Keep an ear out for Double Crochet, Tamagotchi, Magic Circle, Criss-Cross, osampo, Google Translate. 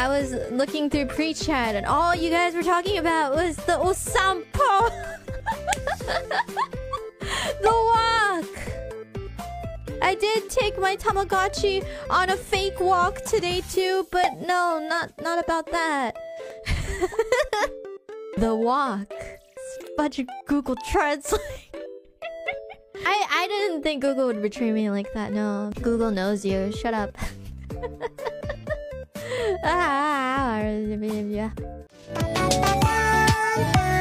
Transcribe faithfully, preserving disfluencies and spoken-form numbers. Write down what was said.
I was looking through pre-chat and all you guys were talking about was the osampo. The walk. I did take my Tamagotchi on a fake walk today too, but no, not not about that. The walk. Budget Google Translate. I I didn't think Google would betray me like that. No, Google knows you. Shut up. Ah,